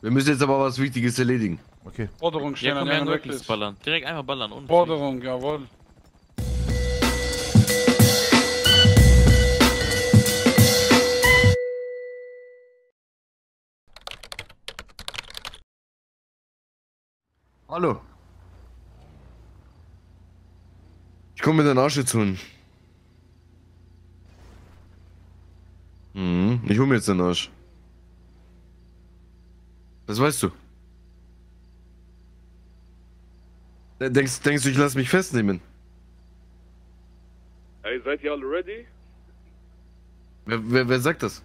Wir müssen jetzt aber was Wichtiges erledigen. Okay. Forderung stellen, ja, komm, wirklich ballern. Direkt einmal ballern. Und Forderung, jawohl. Hallo. Ich komme mit der Nasche zu holen. Ich hol mir jetzt den Arsch. Das weißt du. Denkst du, ich lass mich festnehmen? Hey, seid ihr alle ready? Wer sagt das?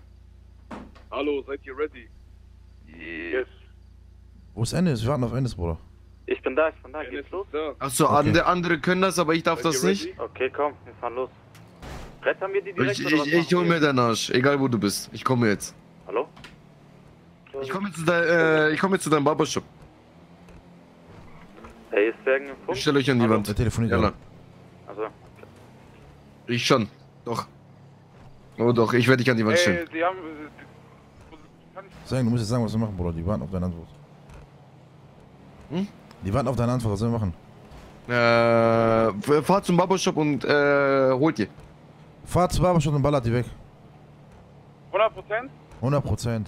Hallo, seid ihr ready? Yes. Wo ist Ennis? Wir warten auf Ennis, Bruder. Ich bin da. Ennis, geht's los? Achso, okay. Der andere können das, aber ich darf das nicht. Ready? Okay, komm, wir fahren los. Rettern wir die direkt, ich hol mir den Arsch, egal wo du bist. Ich komme jetzt. Hallo? Ich komme jetzt zu deinem Barbershop. Hey, ist der irgendein Funk? Ich stelle euch an die Wand. Der telefoniert ja. Also. Ich schon. Doch. Oh doch, ich werde dich an die Wand stellen. Die haben, du musst jetzt sagen, was wir machen, Bruder. Die warten auf deine Antwort. Hm? Die warten auf deine Antwort, was sollen wir machen? Fahrt zum Barbershop und holt ihr. Fahrt zum Barbershop und ballert die weg. 100%? 100%.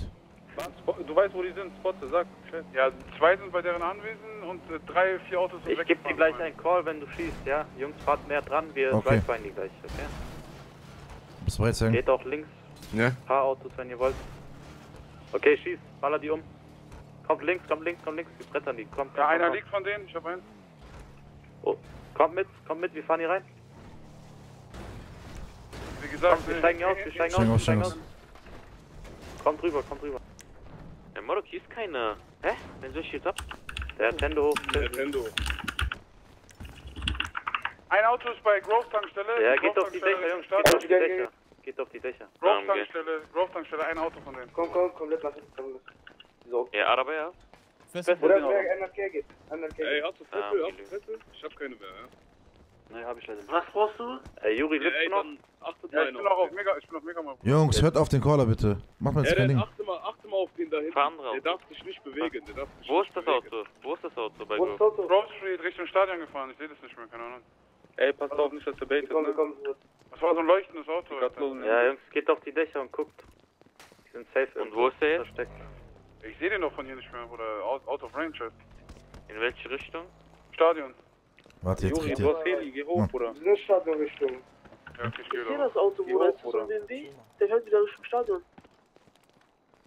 Du weißt, wo die sind, Spotte, sag. Ja, 2 sind bei deren Anwesen und 3, 4 Autos sind weg. Ich geb dir gleich einen Call, wenn du schießt, ja? Jungs, fahrt näher dran, wir drive-beinen die gleich, okay? Bis weit sein. Geht auch links. Ja. Ein paar Autos, wenn ihr wollt. Okay, schießt, baller die um. Kommt links, wir brettern die. Ja, einer liegt von denen, ich hab einen. Oh, kommt mit, wir fahren hier rein. Wie gesagt, komm, wir steigen aus. Kommt rüber. Der Morok, hier ist keiner. Hä? Wen soll ich jetzt ab? Der Tendo. Ein Auto ist bei Grove-Tankstelle. Ja, geht auf die Dächer, Jungs. Geht auf die Dächer. Grove-Tankstelle, ein Auto von denen. Komm, lass uns. So. Ja, Araber, ja. Oder wer ein Verkehr geht. Ey, hast du Fessel? Ich hab keine mehr, ja. Nein, hab ich leider nicht. Was brauchst du? Ey, Yuri, lebst du noch? Ich bin auf Mega. Jungs, hört auf den Caller bitte. Mach mal jetzt kein Ding. Achte mal auf den da hinten. Der darf sich nicht bewegen. Wo ist das Auto? Bei Grove Street Richtung Stadion gefahren. Ich seh das nicht mehr, keine Ahnung. Ey, passt auf, nicht, dass der baitet. Das war so ein leuchtendes Auto. Ja, Jungs, geht auf die Dächer und guckt. Die sind safe. Und wo ist der jetzt? Ich seh den doch von hier nicht mehr, oder out of range halt. In welche Richtung? Stadion. Warte, jetzt kriegt ihr. Heli, geh hoch, Bruder. Das ist eine Stadionrichtung. Ja, ich sehe das Auto, Bruder. Ist das so ein BMW? Der fährt wieder Richtung Stadion.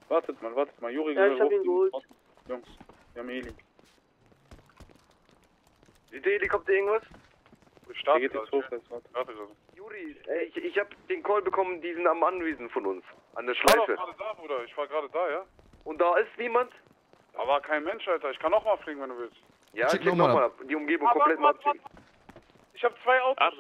Wartet mal. Yuri, geh hoch. Ja, ich hab ihn geholt. Jungs, wir haben Heli. Sieht der Helikopter irgendwas? Der geht jetzt hoch, das warte. Yuri, ich hab den Call bekommen, die sind am Anwesen von uns. An der Schleife. Ich war gerade da, Bruder. Ich war gerade da, ja. Und da ist niemand? Da war kein Mensch, Alter. Ich kann noch mal fliegen, wenn du willst. Ja, check nochmal ab. Die Umgebung komplett mal abchecken. Ich hab 2 Autos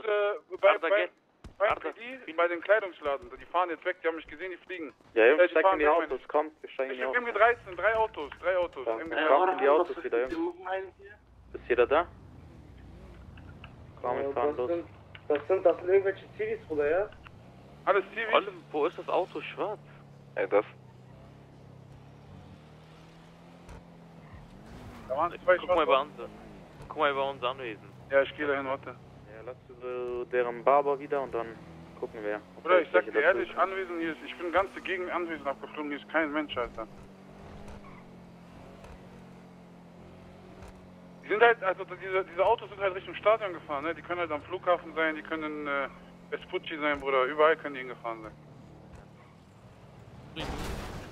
bei dem Kleidungsladen. Die fahren jetzt weg, die haben mich gesehen, die fliegen. Ja, Jungs, steig in die Autos, komm, wir steigen in die Autos. Ich hab MG13, 3 Autos, 3 Autos. Komm in die Autos wieder, Jungs. Ist jeder da? Komm, wir fahren los. Das sind irgendwelche Zivis, Bruder, ja? Alles Zivis? Wo ist das Auto schwarz? Ey, das... Guck mal bei uns anwesend. Ja, ich gehe dahin, warte. Ja, lass du deren Barber wieder und dann gucken wir. Bruder, ich sag dir ehrlich, anwesend hier ist, ich bin ganz gegen anwesend abgeflogen, hier ist kein Mensch, Alter. Die sind halt, also diese Autos sind halt Richtung Stadion gefahren, ne? Die können halt am Flughafen sein, die können in Vespucci sein, Bruder, überall können die hingefahren sein.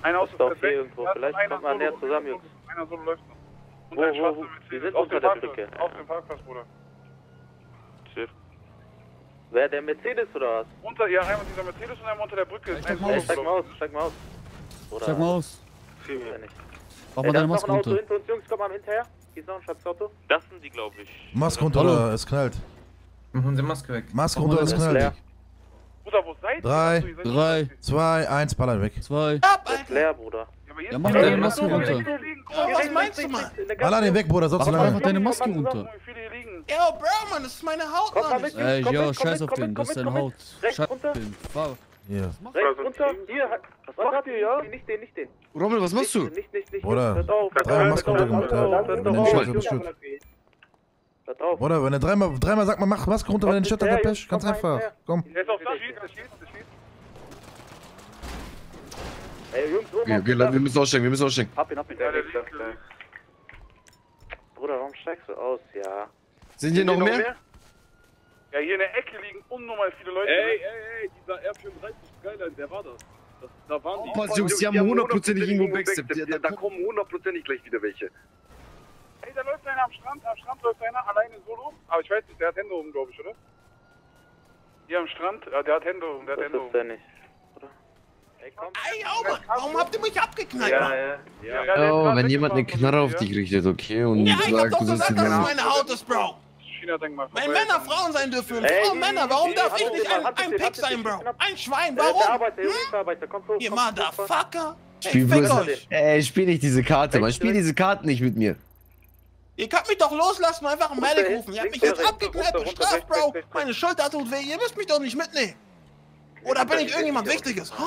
Ein Auto ist auf jeden Fall, vielleicht kommt man näher zusammen, Jungs. Einer so läuft noch. Und wo? Wir sind unter der Brücke. Auf dem Parkplatz, Bruder. Schiff. Wer, der Mercedes oder was? Ja, einmal dieser Mercedes und einmal unter der Brücke. Steig mal aus. Oder steig mal aus. Mach mal deine Maske runter. Hinter uns, Jungs, komm mal hinterher. Hier ist noch ein Schatzauto. Das sind die, glaube ich. Maske runter, oder? Es knallt. Machen Sie Maske weg. Maske runter, es knallt. Bruder, wo seid ihr? 3, 2, 1, ballern weg. 2. Das ist leer, Bruder. Ja, mach deine Maske runter. Was meinst du, Mann? Baller den weg, Bruder, sonst mach deine Maske runter. Ja, Bro, Mann, das ist meine Haut, Mann. Ey, yo, scheiß auf den, das ist deine Haut. Scheiß auf den. Hier. Rechts runter, hier, was macht ihr, ja? Nicht den. Rommel, was machst du? Nicht. Oder, dreimal Maske runtergemacht, ja. Oder, wenn er dreimal sagt, man macht Maske runter, wenn er den Shot hat, der Pech. Ganz einfach, komm. Ey, Jungs, wir müssen aussteigen. Hab ihn. Bruder, warum steigst du aus, ja? Sind hier noch mehr? Ja, hier in der Ecke liegen unnormal viele Leute. Ey, dieser R35 Skyline, wer war das? Da waren die. Pass, Jungs, die haben 100%ig irgendwo Backstep. Da kommen 100%ig gleich wieder welche. Ey, da läuft einer am Strand läuft einer alleine solo. Aber ich weiß nicht, der hat Hände oben, glaube ich, oder? Hier am Strand, der hat Hände oben, der hat Hände oben. Ey, warum habt ihr mich abgeknallt? Ja. Oh, wenn jemand eine Knarre auf dich richtet, okay? Und ja, ich hab doch gesagt, dass meine Haut ist, Bro. Wenn Männer Frauen sein dürfen, Frauen Männer, warum darf ich nicht ein Pick sein, Bro? Ein Schwein, warum? Ihr Motherfucker! Ey, spiel nicht diese Karte, man spielt diese Karten nicht mit mir. Ihr könnt mich doch loslassen und einfach einen Medic rufen. Ihr habt mich jetzt abgeknallt, bestraft, Bro. Meine Schulter tut weh, ihr müsst mich doch nicht mitnehmen. Oder bin ich irgendjemand Wichtiges? Huh?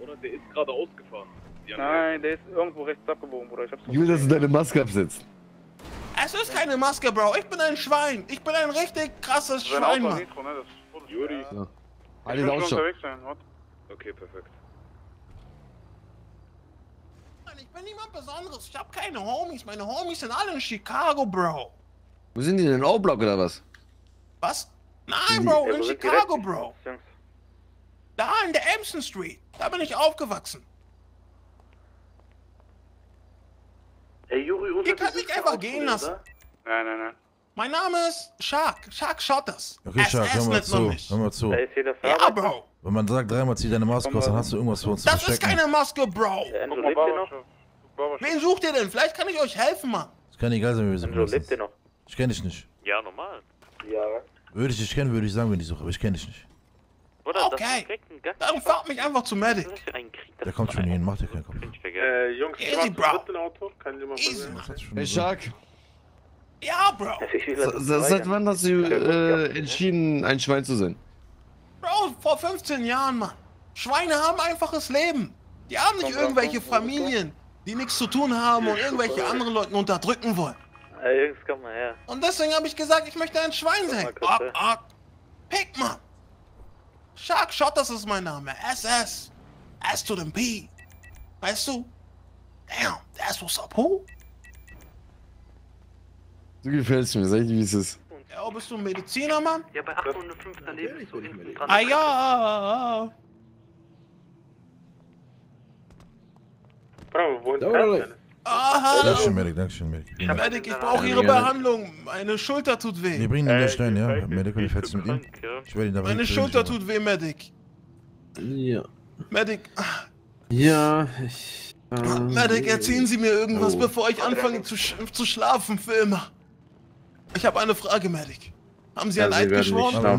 Oder der ist gerade ausgefahren. Nein, der ist irgendwo rechts abgebogen, Bruder. Ich will, dass du deine Maske absetzt. Es ist keine Maske, Bro. Ich bin ein Schwein. Ich bin ein richtig krasses Schwein, Mann. Yuri. Ja. Alle da unterwegs sein. Okay, perfekt. Mann, ich bin niemand Besonderes. Ich hab keine Homies. Meine Homies sind alle in Chicago, Bro. Wo sind die denn? O-Block oder was? Was? Nein, Bro. In Chicago, Bro. Da in der Empson Street. Da bin ich aufgewachsen. Ey, Yuri, ihr könnt mich einfach gehen lassen. Nein. Mein Name ist Shark Shotters. Okay, Shark, hör mal zu. Ja, Bro. Wenn man sagt, dreimal zieh deine Maske aus, dann hast du irgendwas für uns zu verstecken. Das ist keine Maske, Bro. Wen sucht ihr denn? Vielleicht kann ich euch helfen, Mann. Es kann egal sein, wie wir sind. Lebt ihr noch? Ich kenne dich nicht. Ja, normal. Ja. Würde ich dich kennen, würde ich sagen, wenn ich suche, aber ich kenne dich nicht. Okay, dann fahrt mich einfach zu Medic. Der kommt schon hin, macht dir keinen Kopf. Jungs, easy, Bro. Easy, Hey, Shark. Ja, Bro. Seit wann hast du entschieden, ein Schwein zu sein? Bro, vor 15 Jahren, Mann. Schweine haben einfaches Leben. Die haben nicht irgendwelche Familien, die nichts zu tun haben und irgendwelche anderen Leute unterdrücken wollen. Ey, Jungs, komm mal her. Und deswegen habe ich gesagt, ich möchte ein Schwein sein. Pick, Mann. Shark Shotters ist mein Name. SS. S to the P. Weißt du? Damn, that's what's up, ho? Du gefällst mir, sag ich, wie es ist. Ja, bist du ein Mediziner, Mann? Ja, bei 805 daneben bist du hinten dran. Ah, ja. Bravo, wo ist das? Aha. Dankeschön, Medic. Medic, ich brauche Ihre Behandlung. Meine Schulter tut weh. Wir bringen ihn gleich rein, ja? Medic, und ich fällst mit ihm. Ich werde ihn da Meine Schulter tut weh, Medic. Ja. Medic. Ja, ich... Medic, erzählen Sie mir irgendwas, bevor ich anfange zu schlafen für immer. Ich habe eine Frage, Medic. Haben Sie ein Eid geschworen? Wir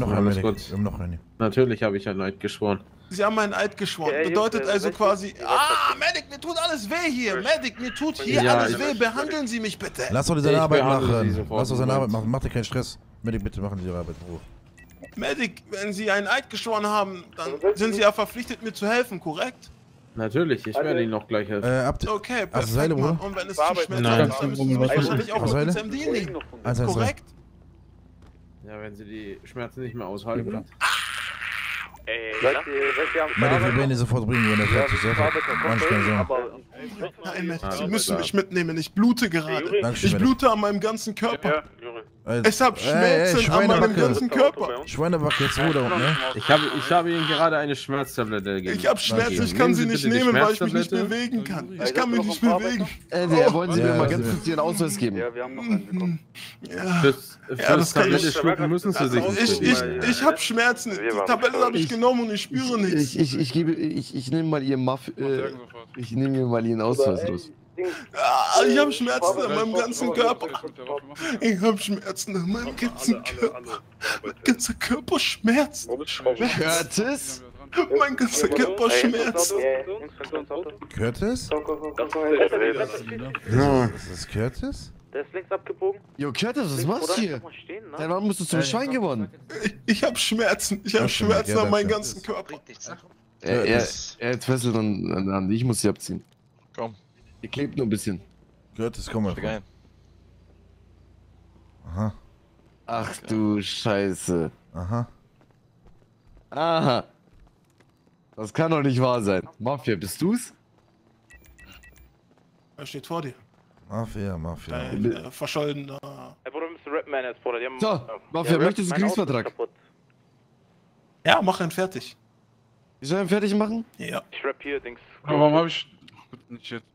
haben noch eine. Natürlich habe ich ein Eid geschworen. Sie haben einen Eid geschworen. Bedeutet also quasi... Ah, Medic, mir tut alles weh hier. Medic, mir tut hier alles weh. Behandeln Sie mich bitte. Lass doch seine Arbeit machen. Mach dir keinen Stress. Medic, bitte machen Sie Ihre Arbeit in Ruhe. Medic, wenn Sie einen Eid geschworen haben, dann sind Sie ja verpflichtet, mir zu helfen, korrekt? Natürlich, ich werde Ihnen noch gleich helfen. Okay, perfekt. Seile, und wenn es zu schmerzhaft ist, dann müssen Sie mich wahrscheinlich auch mit MD nehmen. Korrekt? Ja, wenn Sie die Schmerzen nicht mehr aushalten. Ey, Medic, wir werden ihn sofort bringen, wenn er fertig ist. Nein, Medic, Sie müssen mich mitnehmen. Ich blute gerade. Ich blute an meinem ganzen Körper. Es hat Schmerzen an meinem ganzen Körper. Schweinebacke, jetzt Ruhe da unten, ne? Ich habe Ihnen gerade eine Schmerztablette gegeben. Ich habe Schmerzen, ich kann sie nicht nehmen, weil ich mich nicht bewegen kann. Ich kann mich nicht bewegen. Wollen Sie mir mal ganz kurz Ihren Ausweis geben? Ja, wir haben noch einen bekommen. Fürs Tablette schlucken müssen Sie sich nicht bewegen. Ich habe Schmerzen. Die Tablette habe ich genommen und ich spüre nichts. Ich nehme mal Ihren Ausweis los. Ich hab Schmerzen an meinem ganzen Körper. Mein ganzer Körper schmerzt. Curtis? Mein ganzer Körper schmerzt. Curtis? Das ist Curtis? Der ist links abgebogen. Jo, Curtis, was machst du hier? Stehen, ne? Dein Mann musst du zum Schwein geworden. Ich hab Schmerzen. Ich hab Schmerzen an meinem ganzen Körper. Er hat Fesseln an der Hand. Ich muss sie abziehen. Komm. Ihr klebt nur ein bisschen. Curtis, komm mal. Aha. Ach du Scheiße. Aha. Aha. Das kann doch nicht wahr sein. Mafia, bist du's? Er steht vor dir. Mafia. Dein verschollener... Ey, Bruder, müssen Rapman jetzt vor dir. So, Mafia, möchtest du einen Kriegsvertrag? Ja, mach einen fertig. Ich soll einen fertig machen? Ja. Ich rap hier, Dings. Aber warum hab ich... nicht jetzt...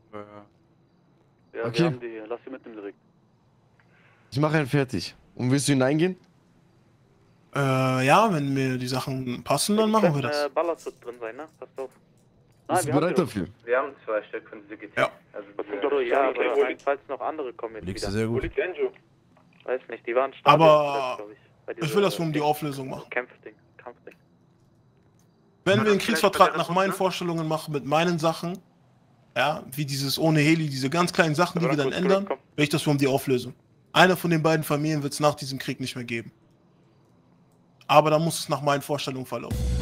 Ja, okay. Wir haben die hier. Lass sie mitnehmen direkt. Ich mache einen fertig. Und willst du hineingehen? Ja, wenn mir die Sachen passen, dann machen wir das. Ballerschutz drin sein, ne? Passt auf. Bist du bereit dafür? Wir haben 2 Stück, können Sie geteilt. Ja. Also, falls noch andere kommen jetzt wieder. Sehr gut. Weiß nicht, die waren stark. Aber ich will das um die Auflösung machen. Kampfding. Wenn wir einen Kriegsvertrag nach meinen Vorstellungen machen, mit meinen Sachen, ja, wie dieses ohne Heli, diese ganz kleinen Sachen, die wir dann ändern, will ich das um die Auflösung. Einer von den beiden Familien wird es nach diesem Krieg nicht mehr geben. Aber da muss es nach meinen Vorstellungen verlaufen.